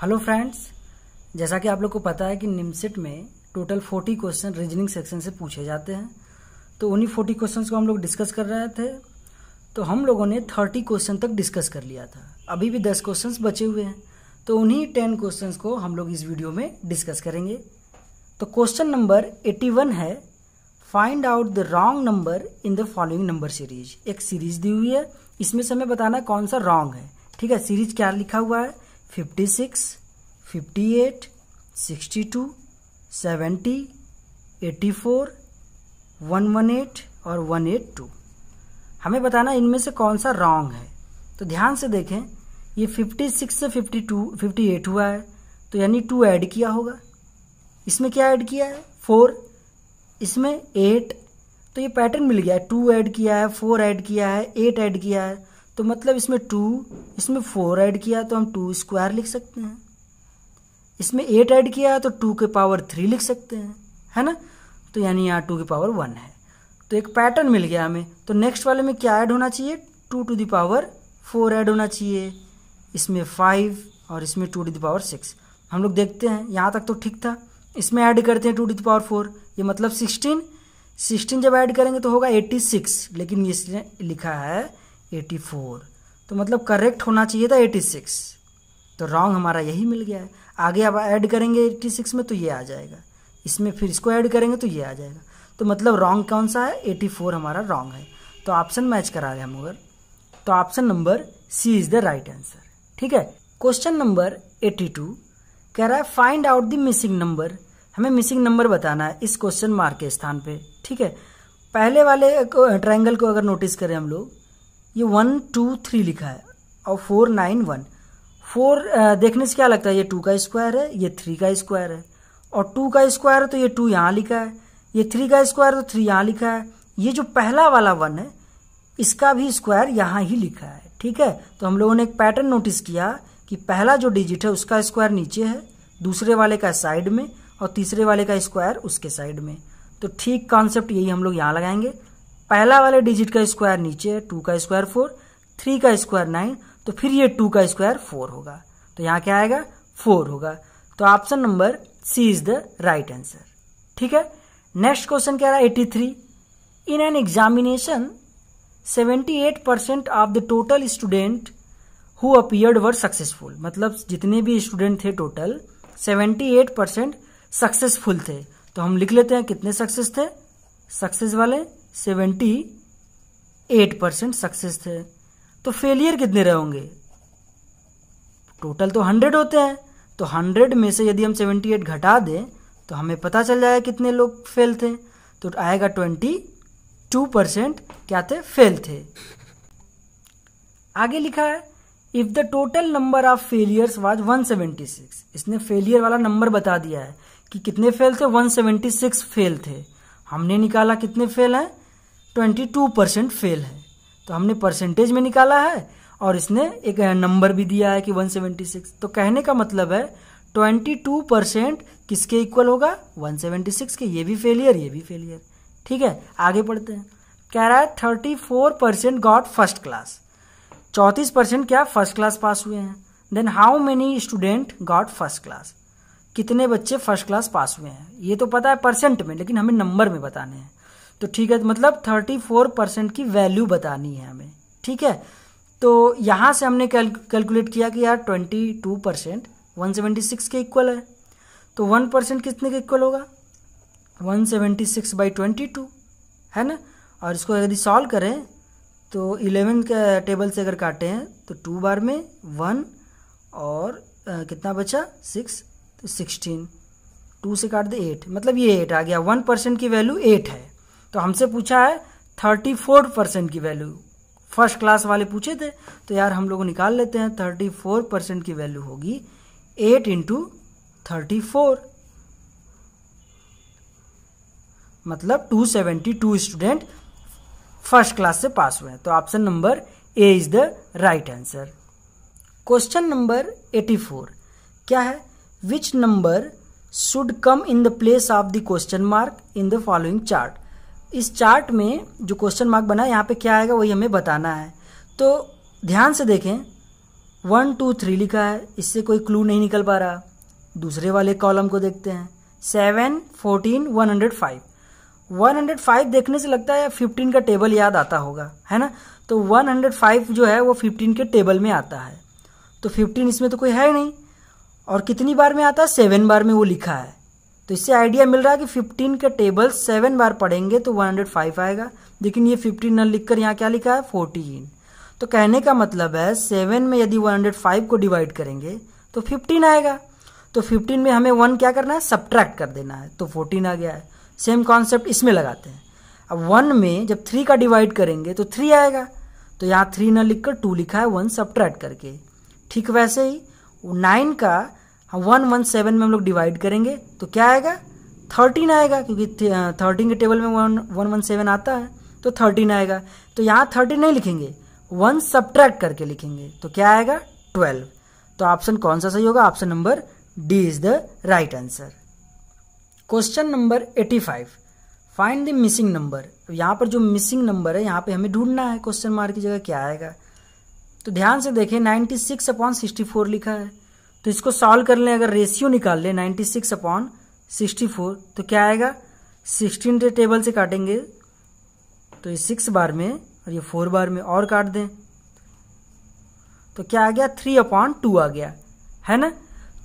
Hello friends, जैसा कि आप लोग को पता है कि निमसेट में टोटल 40 क्वेश्चन रीजनिंग सेक्शन से पूछे जाते हैं, तो उन्हीं 40 क्वेश्चंस को हम लोग डिस्कस कर रहे थे। तो हम लोगों ने 30 क्वेश्चन तक डिस्कस कर लिया था, अभी भी 10 क्वेश्चंस बचे हुए हैं, तो उन्हीं 10 क्वेश्चंस को हम लोग इस वीडियो में डिस्कस करेंगे। तो क्वेश्चन नंबर 81 है, find out the wrong number in the following number series. एक सीरीज दी हुई है, इसमें से हमें बताना कौन सा रॉन्ग है। ठीक है, सीरीज क्या लिखा हुआ है, 56, 58, 62, 70, 84, 118 और 182। हमें बताना इनमें से कौन सा रॉन्ग है। तो ध्यान से देखें, ये 56 से 52, 58 हुआ है, तो यानी 2 ऐड किया होगा। इसमें क्या ऐड किया है, 4, इसमें 8, तो ये पैटर्न मिल गया है। 2 ऐड किया है, 4 ऐड किया है, 8 ऐड किया है, तो मतलब इसमें 2, इसमें 4 ऐड किया तो हम 2 स्क्वायर लिख सकते हैं। इसमें 8 ऐड किया है तो 2 के पावर 3 लिख सकते हैं, है ना। तो यानी यहाँ 2 के पावर 1 है, तो एक पैटर्न मिल गया हमें। तो नेक्स्ट वाले में क्या ऐड होना चाहिए, 2 टू द पावर 4 ऐड होना चाहिए, इसमें 5 और इसमें 2 टू द पावर 6। हम लोग देखते हैं, यहाँ तक तो ठीक था। इसमें ऐड करते हैं 2 टू द पावर 4, ये मतलब 16 जब ऐड करेंगे तो होगा 86, लेकिन इसने लिखा है 84, तो मतलब करेक्ट होना चाहिए था 86, तो रॉन्ग हमारा यही मिल गया है। आगे अब ऐड करेंगे 86 में तो ये आ जाएगा, इसमें फिर इसको ऐड करेंगे तो ये आ जाएगा, तो मतलब रॉन्ग कौन सा है, 84 हमारा रॉन्ग है। तो ऑप्शन मैच करा रहे हम अगर, तो option number C is the right answer. ठीक है, क्वेश्चन नंबर 82 कह रहा है find out the missing number. हमें मिसिंग नंबर बताना है इस क्वेश्चन मार्क के स्थान पर। ठीक है, पहले वाले ट्राइंगल को अगर नोटिस करें हम लोग, ये 1, 2, 3 लिखा है और 4, 9, 1। 4 देखने से क्या लगता है, ये 2 का स्क्वायर है, ये 3 का स्क्वायर है, और 2 का स्क्वायर है तो ये 2 यहाँ लिखा है, ये 3 का स्क्वायर तो 3 यहाँ लिखा है। ये जो पहला वाला 1 है, इसका भी स्क्वायर यहाँ ही लिखा है। ठीक है, तो हम लोगों ने एक पैटर्न नोटिस किया कि पहला जो डिजिट है उसका स्क्वायर नीचे है, दूसरे वाले का साइड में, और तीसरे वाले का स्क्वायर उसके साइड में। तो ठीक कॉन्सेप्ट यही हम लोग यहाँ लगाएंगे। पहला वाले डिजिट का स्क्वायर नीचे है, 2 का स्क्वायर 4, 3 का स्क्वायर 9, तो फिर ये 2 का स्क्वायर 4 होगा, तो यहाँ क्या आएगा, 4 होगा। तो option number C is the right answer. ठीक है, नेक्स्ट क्वेश्चन क्या रहा है, 83। In an examination 78% of the total student who appeared were successful. मतलब जितने भी स्टूडेंट थे टोटल 78% सक्सेसफुल थे। तो हम लिख लेते हैं कितने सक्सेस थे, सक्सेस वाले 78% सक्सेस थे। तो फेलियर कितने रहे होंगे, टोटल तो 100 होते हैं, तो 100 में से यदि हम 78 घटा दें तो हमें पता चल जाएगा कितने लोग फेल थे, तो आएगा 22% क्या थे, फेल थे। आगे लिखा है if the total number of failures was 176। इसने फेलियर वाला नंबर बता दिया है कि कितने फेल थे, 176 फेल थे। हमने निकाला कितने फेल हैं, 22% फेल है, तो हमने परसेंटेज में निकाला है, और इसने एक नंबर भी दिया है कि 176। तो कहने का मतलब है 22% किसके इक्वल होगा, 176 के। ये भी फेलियर, ये भी फेलियर। ठीक है, आगे पढ़ते हैं। कह रहा है 34% गॉट फर्स्ट क्लास। 34% क्या, फर्स्ट क्लास पास हुए हैं। Then how many student got first class, कितने बच्चे फर्स्ट क्लास पास हुए हैं। ये तो पता है परसेंट में, लेकिन हमें नंबर में बताने हैं। तो ठीक है, मतलब 34% की वैल्यू बतानी है हमें। ठीक है, तो यहाँ से हमने कैलकुलेट किया कि यार 22% 176 के इक्वल है, तो 1% कितने के इक्वल होगा, 176/22 है ना। और इसको यदि सॉल्व करें तो 11 के टेबल से अगर काटें हैं तो 2 बार में 1 और कितना बचा, 6, तो 16, 2 से काट दे 8, मतलब ये 8 आ गया। 1% की वैल्यू 8 है। तो हमसे पूछा है 34% की वैल्यू, फर्स्ट क्लास वाले पूछे थे, तो यार हम लोग निकाल लेते हैं। 34% की वैल्यू होगी 8 × 34, मतलब 272 स्टूडेंट फर्स्ट क्लास से पास हुए हैं। तो option number A is the right answer. Question number 84 क्या है, which number should come in the place of the question mark in the following chart. इस चार्ट में जो क्वेश्चन मार्क बना है, यहाँ पे क्या आएगा वही हमें बताना है। तो ध्यान से देखें, 1 2 3 लिखा है, इससे कोई क्लू नहीं निकल पा रहा। दूसरे वाले कॉलम को देखते हैं, 7 14 105। 105 देखने से लगता है 15 का टेबल याद आता होगा, है ना। तो 105 जो है वो 15 के टेबल में आता है। तो 15 इसमें तो कोई है नहीं, और कितनी बार में आता है, 7 बार में वो लिखा है। तो इससे आइडिया मिल रहा है कि 15 के टेबल 7 बार पढ़ेंगे तो 105 आएगा। लेकिन ये 15 न लिखकर यहाँ क्या लिखा है, 14। तो कहने का मतलब है 7 में यदि 105 को डिवाइड करेंगे तो 15 आएगा। तो 15 में हमें 1 क्या करना है, सब्ट्रैक्ट कर देना है। तो 14 आ गया है। सेम कॉन्सेप्ट इसमें लगाते हैं। अब 1 में जब 3 का डिवाइड करेंगे तो 3 आएगा। तो यहाँ 3 न लिखकर 2 लिखा है, 1 सब्ट्रैक्ट करके। ठीक वैसे ही 9 का 117 में हम लोग डिवाइड करेंगे तो क्या आएगा, 13 आएगा, क्योंकि 13 के टेबल में 117 आता है। तो 13 आएगा। तो यहाँ 13 नहीं लिखेंगे, 1 सब्ट्रैक्ट करके लिखेंगे। तो क्या आएगा, 12। तो ऑप्शन कौन सा सही होगा, option number D is the right answer. Question number 85, find the missing number. यहाँ पर जो मिसिंग नंबर है यहाँ पे हमें ढूंढना है, क्वेश्चन मार्क की जगह क्या आएगा। तो ध्यान से देखें, 96/64 लिखा है। तो इसको सॉल्व कर लें, अगर रेशियो निकाल लें 96/64 तो क्या आएगा, 16 के टेबल से काटेंगे तो ये 6 बार में और ये 4 बार में और काट दें तो क्या आ गया, 3/2 आ गया, है ना।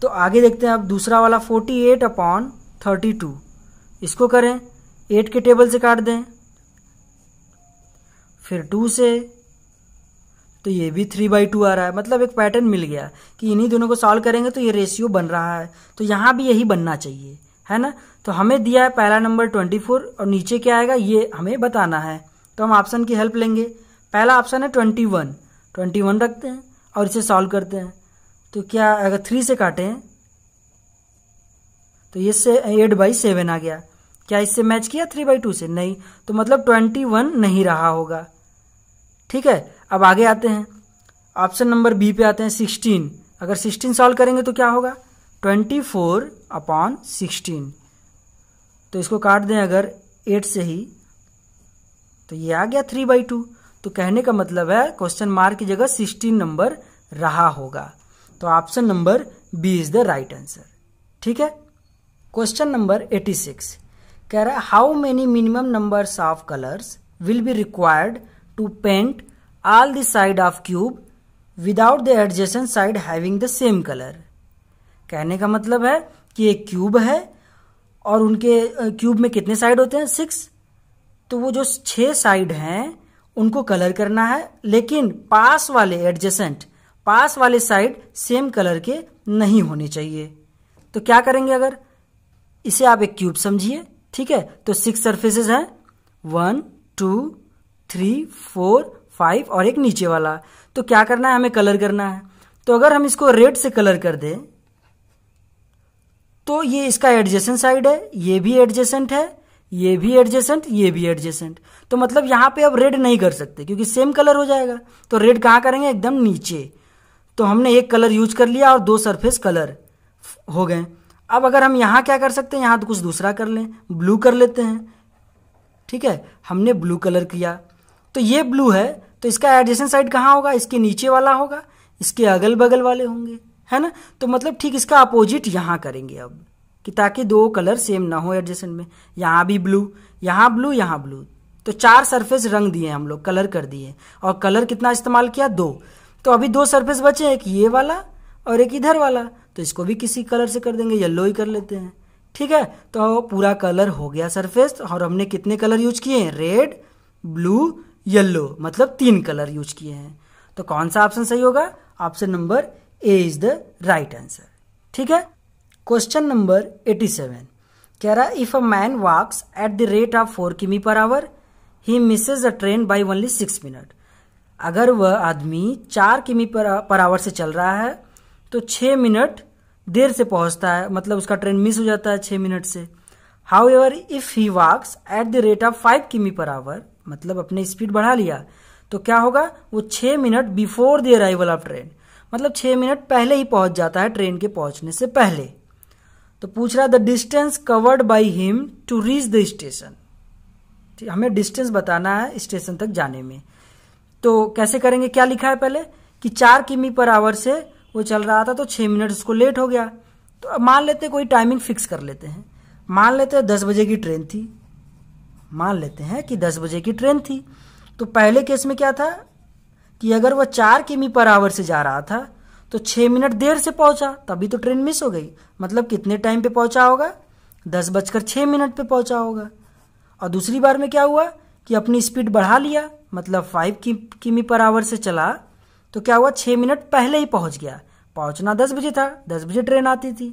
तो आगे देखते हैं, अब दूसरा वाला 48/32 इसको करें, 8 के टेबल से काट दें, फिर 2 से, तो ये भी 3/2 आ रहा है। मतलब एक पैटर्न मिल गया कि इन्हीं दोनों को सॉल्व करेंगे तो ये रेशियो बन रहा है। तो यहाँ भी यही बनना चाहिए, है ना। तो हमें दिया है पहला नंबर 24 और नीचे क्या आएगा ये हमें बताना है। तो हम ऑप्शन की हेल्प लेंगे। पहला ऑप्शन है 21 रखते हैं और इसे सॉल्व करते हैं। तो क्या, अगर 3 से काटें तो ये से 8/7 आ गया। क्या इससे मैच किया 3/2 से? नहीं। तो मतलब 21 नहीं रहा होगा। ठीक है, अब आगे आते हैं, ऑप्शन नंबर बी पे आते हैं, 16। अगर 16 सॉल्व करेंगे तो क्या होगा, 24/16। तो इसको काट दें अगर 8 से ही, तो ये आ गया 3/2। तो कहने का मतलब है क्वेश्चन मार्क की जगह 16 नंबर रहा होगा। तो option number B is the right answer. ठीक है, क्वेश्चन नंबर 86 कह रहा है, how many minimum numbers of colours will be required to paint all the side of cube without the adjacent side having the same color। कहने का मतलब है कि एक क्यूब है और उनके क्यूब में कितने साइड होते हैं, 6। तो वो जो 6 साइड हैं उनको कलर करना है, लेकिन पास वाले एडजेसेंट, पास वाले साइड सेम कलर के नहीं होने चाहिए। तो क्या करेंगे, अगर इसे आप एक क्यूब समझिए, ठीक है। तो 6 सर्फेसेज हैं, 1 2 3 4 5 और एक नीचे वाला। तो क्या करना है, हमें कलर करना है। तो अगर हम इसको रेड से कलर कर दें तो ये इसका एडजेसेंट साइड है, ये भी एडजेसेंट है, ये भी एडजेसेंट, ये भी एडजेसेंट। तो मतलब यहाँ पे अब रेड नहीं कर सकते क्योंकि सेम कलर हो जाएगा। तो रेड कहाँ करेंगे, एकदम नीचे। तो हमने एक कलर यूज कर लिया और 2 सरफेस कलर हो गए। अब अगर हम यहाँ क्या कर सकते हैं, यहाँ तो कुछ दूसरा कर लें, ब्लू कर लेते हैं। ठीक है, हमने ब्लू कलर किया तो ये ब्लू है। तो इसका एडजेसेंट साइड कहाँ होगा, इसके नीचे वाला होगा, इसके अगल बगल वाले होंगे, है ना। तो मतलब ठीक इसका अपोजिट यहाँ करेंगे अब, कि ताकि 2 कलर सेम ना हो एडजेसेंट में। यहाँ भी ब्लू, यहाँ ब्लू, यहाँ ब्लू। तो 4 सरफेस रंग दिए हम लोग, कलर कर दिए। और कलर कितना इस्तेमाल किया, 2। तो अभी 2 सरफेस बचे, एक ये वाला और एक इधर वाला। तो इसको भी किसी कलर से कर देंगे, येलो ही कर लेते हैं। ठीक है, तो पूरा कलर हो गया सरफेस। और हमने कितने कलर यूज किए हैं, रेड, ब्लू, येलो, मतलब 3 कलर यूज किए हैं। तो कौन सा ऑप्शन सही होगा, option number A is the right answer. ठीक है, क्वेश्चन नंबर 87 कह रहा, if a man walks at the rate of 4 किमी/आवर he misses a train by only 6 minute. अगर वह आदमी 4 किमी/आवर से चल रहा है तो 6 मिनट देर से पहुंचता है, मतलब उसका ट्रेन मिस हो जाता है 6 मिनट से। However if he walks at the rate of 5 किमी/आवर, मतलब अपने स्पीड बढ़ा लिया, तो क्या होगा, वो 6 minute before the arrival of train, मतलब 6 मिनट पहले ही पहुंच जाता है, ट्रेन के पहुंचने से पहले। तो पूछ रहा, the distance covered by him to reach the station. हमें डिस्टेंस बताना है स्टेशन तक जाने में। तो कैसे करेंगे, क्या लिखा है पहले, कि 4 किमी/आवर से वो चल रहा था तो 6 मिनट उसको लेट हो गया। तो अब मान लेते हैं कोई टाइमिंग फिक्स कर लेते हैं, मान लेते हैं 10 बजे की ट्रेन थी, मान लेते हैं कि 10 बजे की ट्रेन थी। तो पहले केस में क्या था कि अगर वह 4 किमी/आवर से जा रहा था तो 6 मिनट देर से पहुंचा, तभी तो ट्रेन मिस हो गई। मतलब कितने टाइम पे पहुंचा होगा, 10:06 पे पहुंचा होगा। और दूसरी बार में क्या हुआ कि अपनी स्पीड बढ़ा लिया, मतलब 5 किमी/आवर से चला तो क्या हुआ, 6 मिनट पहले ही पहुंच गया। पहुंचना 10 बजे था, 10 बजे ट्रेन आती थी,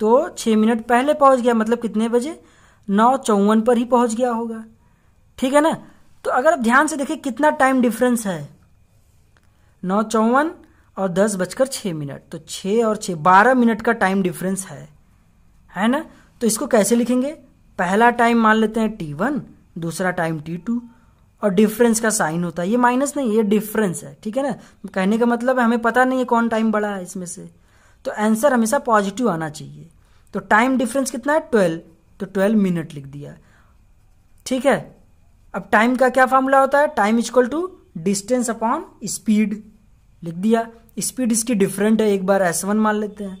तो 6 मिनट पहले पहुंच गया, मतलब कितने बजे, 9:54 पर ही पहुंच गया होगा। ठीक है ना। तो अगर आप ध्यान से देखें कितना टाइम डिफरेंस है, 9:54 और 10:06, तो 6 और 6 12 मिनट का टाइम डिफरेंस है ना। तो इसको कैसे लिखेंगे, पहला टाइम मान लेते हैं T1, दूसरा टाइम T2, और डिफरेंस का साइन होता है, ये माइनस नहीं, ये डिफरेंस है। ठीक है ना। कहने का मतलब है हमें पता नहीं है कौन टाइम बड़ा है इसमें से, तो आंसर हमेशा पॉजिटिव आना चाहिए। तो टाइम डिफरेंस कितना है, 12, तो 12 मिनट लिख दिया। ठीक है। अब टाइम का क्या फॉर्मूला होता है, time equal to distance upon speed लिख दिया। स्पीड इसकी डिफरेंट है, एक बार S1 मान लेते हैं,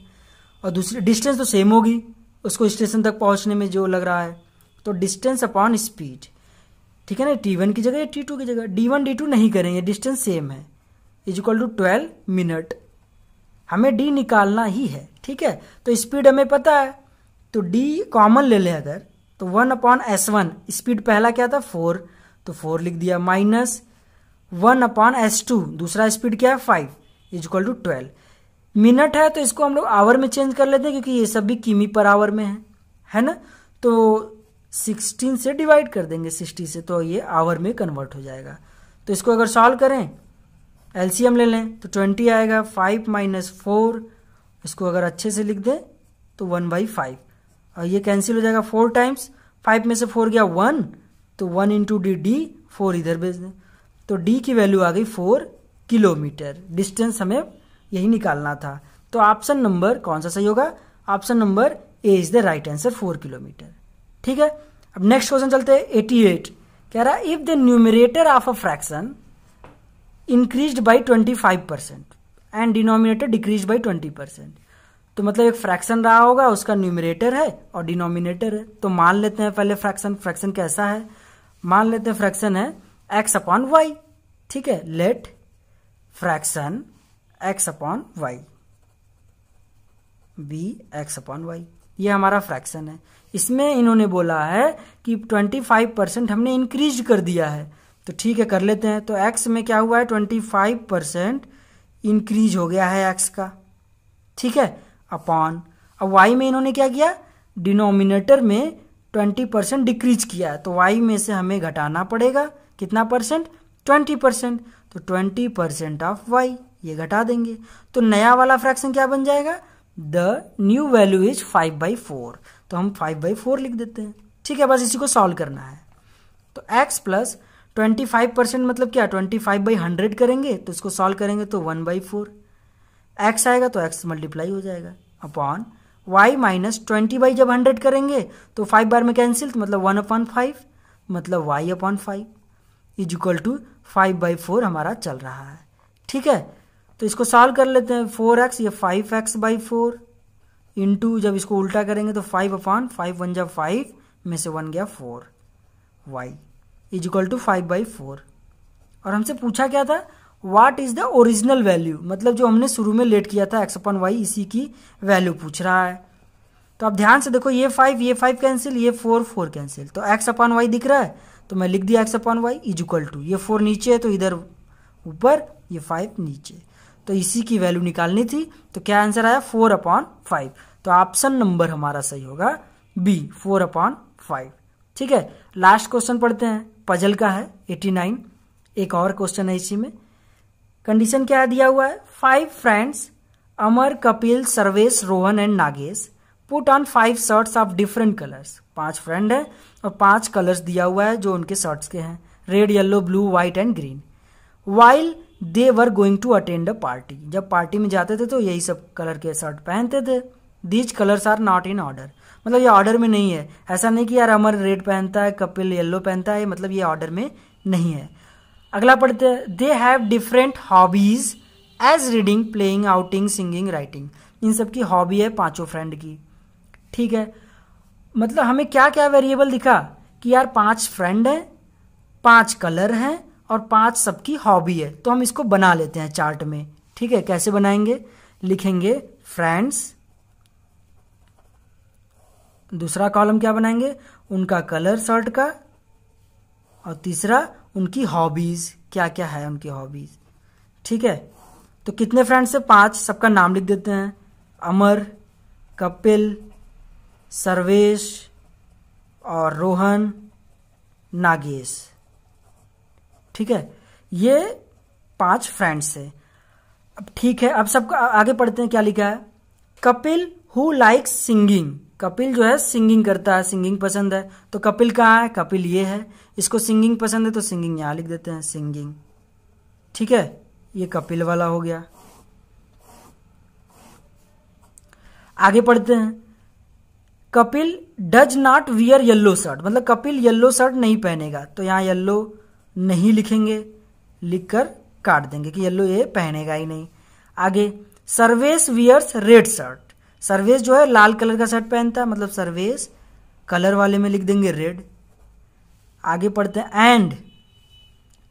और दूसरी डिस्टेंस तो सेम होगी उसको स्टेशन तक पहुंचने में जो लग रहा है, तो डिस्टेंस अपॉन स्पीड। ठीक है ना। T1 की जगह या T2 की जगह, D1 D2 नहीं करेंगे, डिस्टेंस सेम है, इज इक्वल टू 12 मिनट। हमें D निकालना ही है। ठीक है। तो स्पीड हमें पता है, तो D कॉमन ले लें अगर, तो 1/S1, स्पीड पहला क्या था 4, तो 4 लिख दिया, माइनस 1/S2, दूसरा स्पीड क्या है 5, इज इक्वल टू 12 मिनट है। तो इसको हम लोग आवर में चेंज कर लेते हैं क्योंकि ये सब भी किमी/आवर में है ना। तो 16 से डिवाइड कर देंगे, 60 से, तो ये आवर में कन्वर्ट हो जाएगा। तो इसको अगर सॉल्व करें, एलसीएम ले लें, तो 20 आएगा, 5 - 4, इसको अगर अच्छे से लिख दें तो 1/5, और ये कैंसिल हो जाएगा 4 टाइम्स 5 में से 4 गया 1, तो 1 × D 4 इधर भेज दें, तो D की वैल्यू आ गई 4 किलोमीटर। डिस्टेंस हमें यही निकालना था। तो ऑप्शन नंबर कौन सा सही होगा, option number A is the right answer, 4 kilometre. ठीक है। अब नेक्स्ट क्वेश्चन चलते हैं 88, कह रहा है if the numerator of a fraction increased by 25% and denominator decrease by 20%। तो मतलब एक फ्रैक्शन रहा होगा, उसका न्यूमरेटर है और डिनोमिनेटर है। तो मान लेते हैं पहले फ्रैक्शन कैसा है, मान लेते हैं फ्रैक्शन है x/y। ठीक है। Let fraction x/y B x/y, ये हमारा फ्रैक्शन है। इसमें इन्होंने बोला है कि 25% हमने इंक्रीज कर दिया है, तो ठीक है कर लेते हैं। तो x में क्या हुआ है, 25% इंक्रीज हो गया है x का। ठीक है। अपॉन, अब y में इन्होंने क्या किया, डिनोमिनेटर में 20% डिक्रीज किया, तो y में से हमें घटाना पड़ेगा कितना परसेंट, 20%, तो 20% ऑफ y, ये घटा देंगे। तो नया वाला फ्रैक्शन क्या बन जाएगा, द न्यू वैल्यू इज 5/4, तो हम 5/4 लिख देते हैं। ठीक है। बस इसी को सॉल्व करना है। तो x प्लस 25% मतलब क्या, 25/100 करेंगे, तो इसको सॉल्व करेंगे तो 1/4 x आएगा, तो x मल्टीप्लाई हो जाएगा, अपॉन y माइनस 20/, जब 100 करेंगे तो 5 बार में कैंसिल, तो मतलब 1/5, मतलब y/5 इज इक्वल टू 5/4 हमारा चल रहा है। ठीक है। तो इसको सॉल्व कर लेते हैं, 4x ये 5x/4 इंटू, जब इसको उल्टा करेंगे तो 5/5, 1 जा 5 में से 1 गया 4, y इज इक्वल टू 5/4। और हमसे पूछा क्या था, what is the original value, मतलब जो हमने शुरू में लेट किया था x/y, इसी की वैल्यू पूछ रहा है। तो आप ध्यान से देखो, ये 5 कैंसिल, ये 4 कैंसिल, तो x/y दिख रहा है, तो मैं लिख दिया x/y इज इक्वल टू, ये 4 नीचे है तो इधर ऊपर, ये 5 नीचे, तो इसी की वैल्यू निकालनी थी। तो क्या आंसर आया, 4/5। तो ऑप्शन नंबर हमारा सही होगा बी, 4/5। ठीक है। लास्ट क्वेश्चन पढ़ते हैं, पजल का है 89, एक और क्वेश्चन है इसी में। कंडीशन क्या दिया हुआ है, 5 friends Amar, Kapil, Sarvesh, Rohan and Nagesh put on 5 shirts of different colours. 5 friend है और 5 कलर्स दिया हुआ है जो उनके शर्ट्स के हैं, red, yellow, blue, white and green. While they were going to attend a party, जब पार्टी में जाते थे तो यही सब कलर के शर्ट पहनते थे। These colours are not in order, मतलब ये ऑर्डर में नहीं है। ऐसा नहीं कि यार अमर रेड पहनता है, कपिल येलो पहनता है, मतलब ये ऑर्डर में नहीं है। अगला पढ़ते हैं, they have different hobbies as reading, playing, outing, singing, writing, इन सब की हॉबी है पांचों फ्रेंड की। ठीक है, मतलब हमें क्या क्या वेरिएबल दिखा कि यार 5 फ्रेंड हैं, 5 कलर हैं और 5 सबकी हॉबी है। तो हम इसको बना लेते हैं चार्ट में। ठीक है, कैसे बनाएंगे, लिखेंगे फ्रेंड्स, दूसरा कॉलम क्या बनाएंगे, उनका कलर शर्ट का, और तीसरा उनकी हॉबीज, क्या क्या है उनकी हॉबीज। ठीक है, तो कितने फ्रेंड्स है 5, सबका नाम लिख देते हैं, अमर, कपिल, सर्वेश और रोहन, नागेश। ठीक है, ये 5 फ्रेंड्स है। अब ठीक है, अब सबका आगे पढ़ते हैं क्या लिखा है। Kapil who likes singing, Kapil जो है सिंगिंग करता है, सिंगिंग पसंद है। तो कपिल कहाँ है, कपिल ये है, इसको सिंगिंग पसंद है तो सिंगिंग यहाँ लिख देते हैं, सिंगिंग। ठीक है, ये कपिल वाला हो गया। आगे पढ़ते हैं, Kapil does not wear yellow shirt, मतलब कपिल येलो शर्ट नहीं पहनेगा। तो यहाँ येलो नहीं लिखेंगे, लिखकर काट देंगे कि येलो ये पहनेगा ही नहीं। आगे, Sarvesh wears red shirt, Sarvesh जो है लाल कलर का शर्ट पहनता है, मतलब सर्वेश कलर वाले में लिख देंगे रेड। आगे पढ़ते हैं, and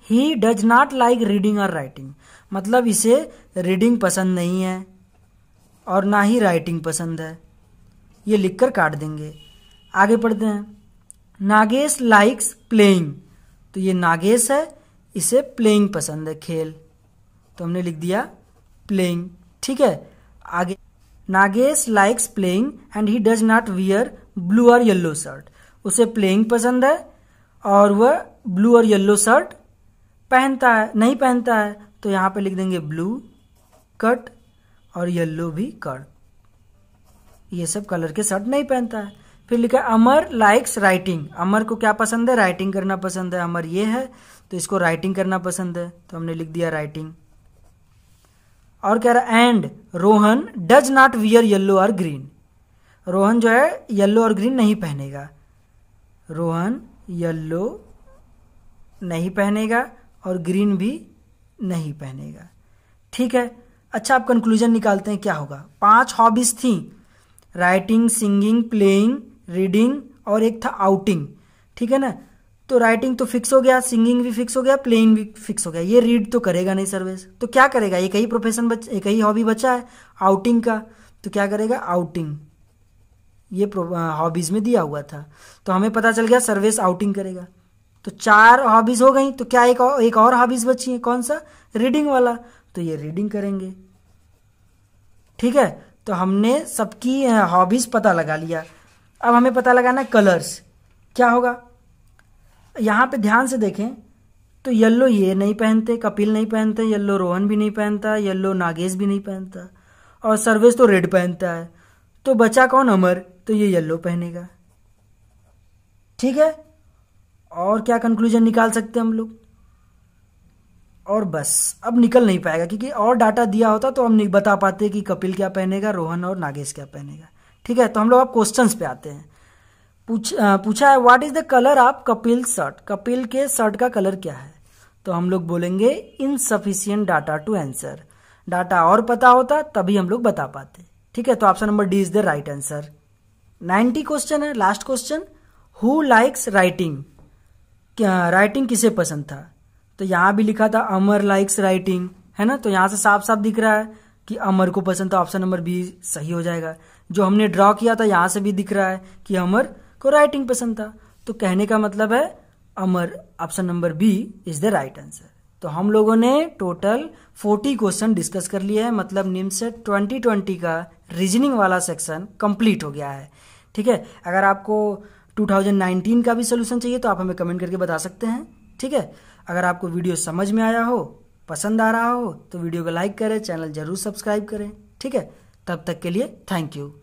he does not like reading और राइटिंग, मतलब इसे रीडिंग पसंद नहीं है और ना ही राइटिंग पसंद है, ये लिखकर काट देंगे। आगे पढ़ते हैं, नागेश लाइक्स प्लेइंग, तो ये नागेश है, इसे प्लेइंग पसंद है, खेल, तो हमने लिख दिया प्लेइंग। ठीक है, आगे, Nagesh likes playing and he does not wear blue और येलो शर्ट, उसे प्लेइंग पसंद है और वह ब्लू और येलो शर्ट पहनता है नहीं पहनता है। तो यहाँ पे लिख देंगे ब्लू कट और येलो भी कट, ये सब कलर के शर्ट नहीं पहनता है। फिर लिखा अमर लाइक्स राइटिंग, अमर को क्या पसंद है, राइटिंग करना पसंद है, अमर ये है तो इसको राइटिंग करना पसंद है, तो हमने लिख दिया राइटिंग। और कह रहा है and Rohan does not wear yellow और ग्रीन, रोहन जो है येलो और ग्रीन नहीं पहनेगा, रोहन येलो नहीं पहनेगा और ग्रीन भी नहीं पहनेगा। ठीक है, अच्छा आप कंक्लूजन निकालते हैं क्या होगा। 5 हॉबीज थी, राइटिंग, सिंगिंग, प्लेइंग, रीडिंग और एक था आउटिंग। ठीक है ना, तो राइटिंग तो फिक्स हो गया, सिंगिंग भी फिक्स हो गया, प्लेइंग भी फिक्स हो गया। ये रीड तो करेगा नहीं सर्वेश, तो क्या करेगा, एक ही प्रोफेशन बच, एक ही हॉबी बचा है आउटिंग का, तो क्या करेगा आउटिंग, ये हॉबीज में दिया हुआ था। तो हमें पता चल गया सर्वेश आउटिंग करेगा, तो 4 हॉबीज हो गई। तो क्या एक और हॉबीज बची है, कौन सा, रीडिंग वाला, तो ये रीडिंग करेंगे। ठीक है, तो हमने सबकी हॉबीज पता लगा लिया। अब हमें पता लगाना कलर्स क्या होगा। यहाँ पे ध्यान से देखें तो येलो ये नहीं पहनते, कपिल नहीं पहनते, येलो रोहन भी नहीं पहनता, येलो नागेश भी नहीं पहनता और सर्वेश तो रेड पहनता है। तो बचा कौन, अमर, तो ये येलो पहनेगा। ठीक है, और क्या कंक्लूजन निकाल सकते हैं हम लोग, और बस अब निकल नहीं पाएगा क्योंकि और डाटा दिया होता तो हम नहीं बता पाते कि कपिल क्या पहनेगा, रोहन और नागेश क्या पहनेगा। ठीक है, तो हम लोग अब क्वेश्चंस पे आते हैं। पूछा है what is the colour of Kapil shirt, Kapil के शर्ट का कलर क्या है। तो हम लोग बोलेंगे insufficient data to answer, data और पता होता तभी हम लोग बता पाते। ठीक है, तो option number D is the right answer. 90 question है, last question, who likes writing, क्या राइटिंग किसे पसंद था। तो यहाँ भी लिखा था अमर लाइक्स राइटिंग, है ना, तो यहाँ से साफ साफ दिख रहा है कि अमर को पसंद था, ऑप्शन नंबर बी सही हो जाएगा। जो हमने ड्रॉ किया था यहाँ से भी दिख रहा है कि अमर को राइटिंग पसंद था, तो कहने का मतलब है Amar, option number B is the right answer. तो हम लोगों ने टोटल 40 क्वेश्चन डिस्कस कर लिए हैं, मतलब निमसेट 2020 का रीजनिंग वाला सेक्शन कंप्लीट हो गया है। ठीक है, अगर आपको 2019 का भी सोल्यूशन चाहिए तो आप हमें कमेंट करके बता सकते हैं। ठीक है, अगर आपको वीडियो समझ में आया हो, पसंद आ रहा हो तो वीडियो को लाइक करें, चैनल जरूर सब्सक्राइब करें। ठीक है, तब तक के लिए थैंक यू।